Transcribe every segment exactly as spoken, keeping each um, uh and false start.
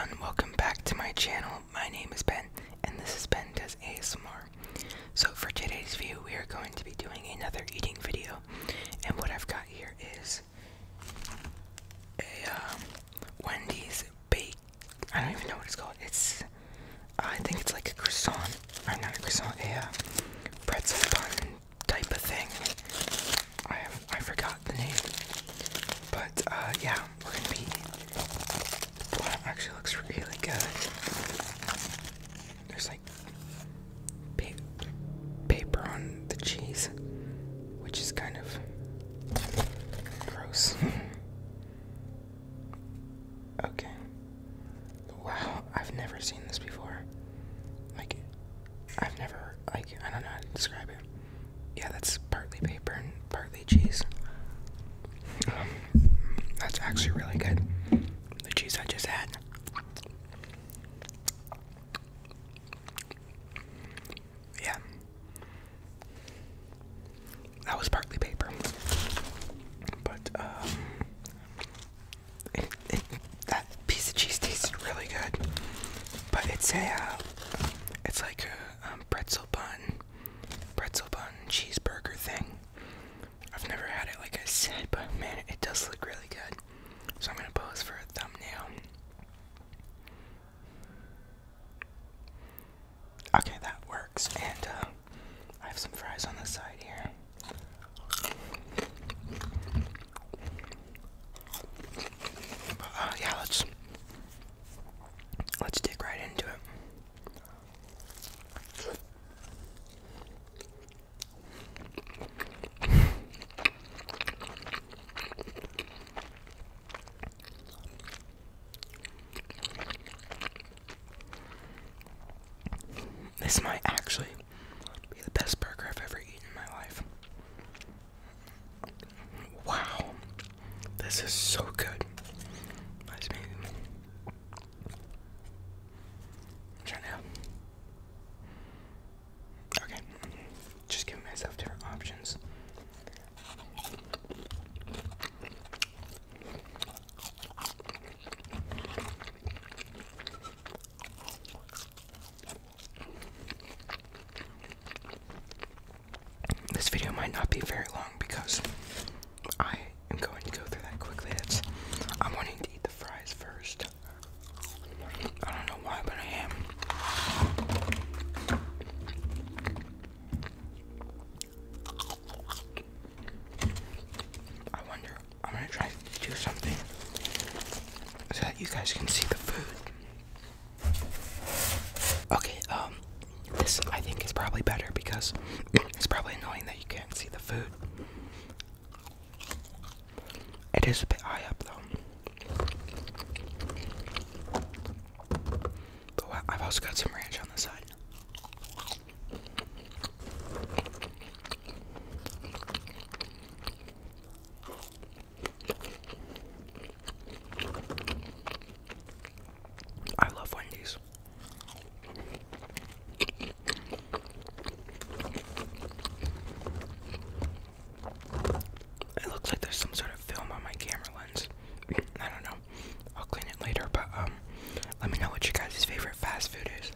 everyone, welcome back to my channel. My name is Ben, and this is Ben Does A S M R. So for today's video, we are going to be doing another eating video, and what I've got here is a um, Wendy's bake. I don't even know what it's called. It's uh, I think it's like a croissant, or not a croissant, a uh, pretzel bun type of thing. I have, I forgot the name, but uh, yeah, we're gonna be. Wow, actually looks really good. There's like pa paper on the cheese, which is kind of gross. Okay. Wow, I've never seen this before. Like, I've never, like, I don't know how to describe it. Yeah, that's partly paper and partly cheese. Um, that's actually really good. I just had. Yeah. That was partly paper. But, um, it, it, that piece of cheese tasted really good. But it's a, uh, it's like a um, pretzel bun, pretzel bun cheeseburger thing. I've never had it, like I said, but man, it does look really good. So I'm going to pose for a thumbnail. Okay, that works. And uh, I have some fries on the side here. But, uh, yeah, let's, let's dig right into it. This might actually be the best burger I've ever eaten in my life. Wow, this is so good. Nice, maybe. Try now. Okay, just giving myself different options. This video might not be very long because I am going to go through that quickly. That's, I'm wanting to eat the fries first. I don't know why, but I am. I wonder, I'm gonna try to do something so that you guys can see the food. Okay, um, this I think is probably better because it's probably annoying that you can't see the food. It is a bit high up though. But wow, I've also got some ranch on the side. I love Wendy's. Some sort of film on my camera lens. I don't know. I'll clean it later, but um, let me know what your guys' favorite fast food is.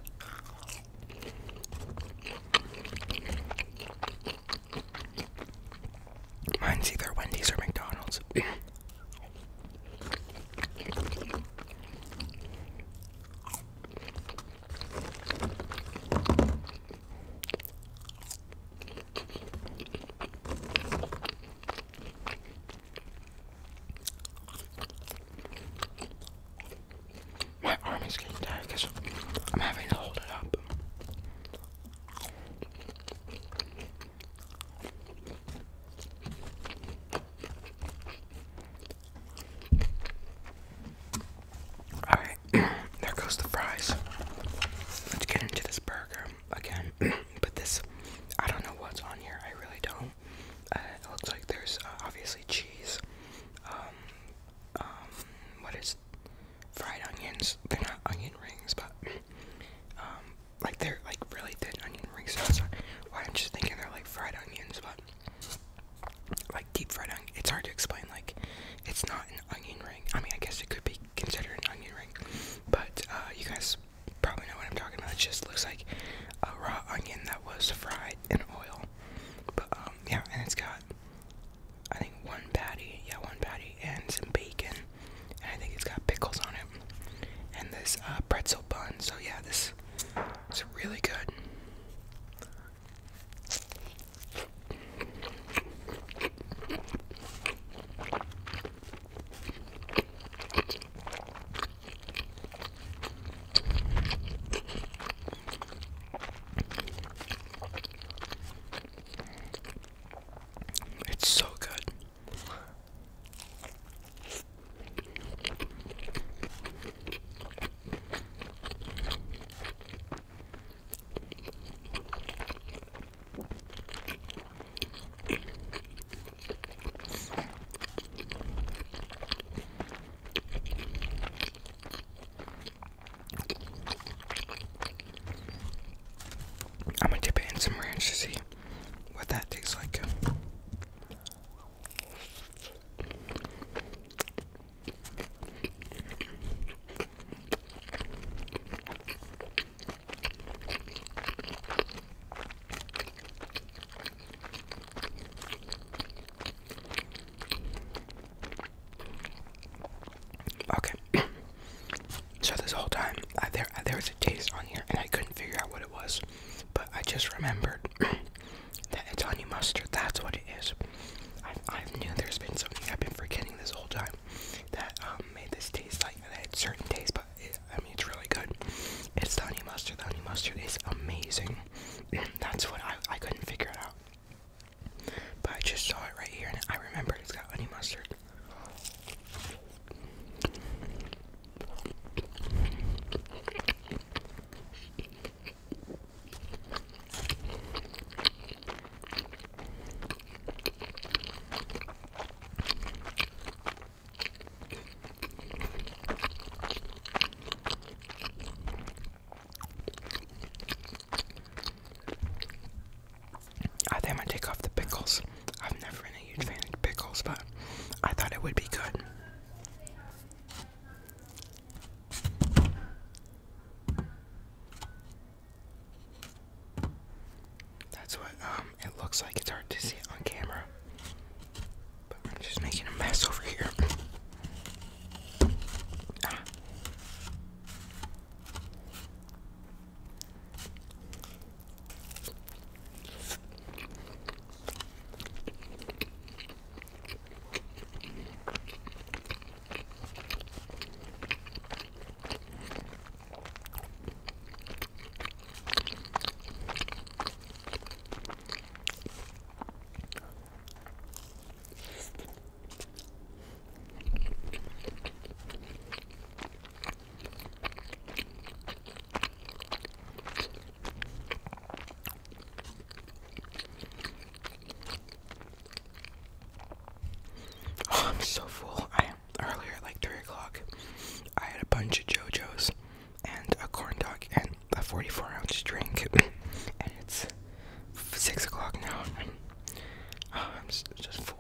specific taste on here, and I couldn't figure out what it was, but I just remembered that it's honey mustard. That's what it is. I, I knew there's been something I've been forgetting this whole time that um, made this taste like that. It's certain taste, but it, I mean, it's really good. It's the honey mustard. The honey mustard is amazing. That's what I, I couldn't figure it out, but I just saw it right here, and I remembered it's got honey mustard. So full. I earlier at like three o'clock I had a bunch of JoJo's and a corn dog and a forty-four ounce drink, and it's six o'clock now. Oh, I'm just full.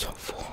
So full. Oh.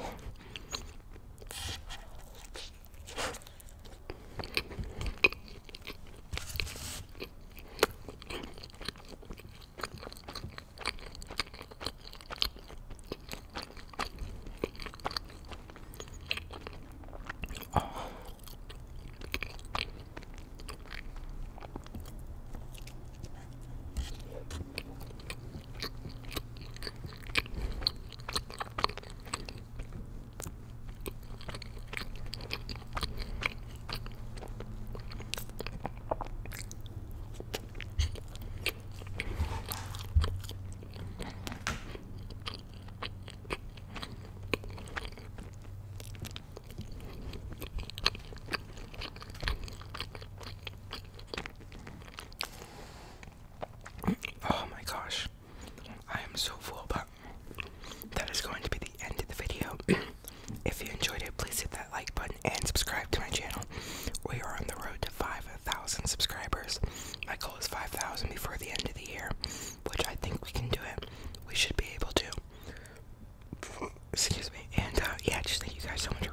So much.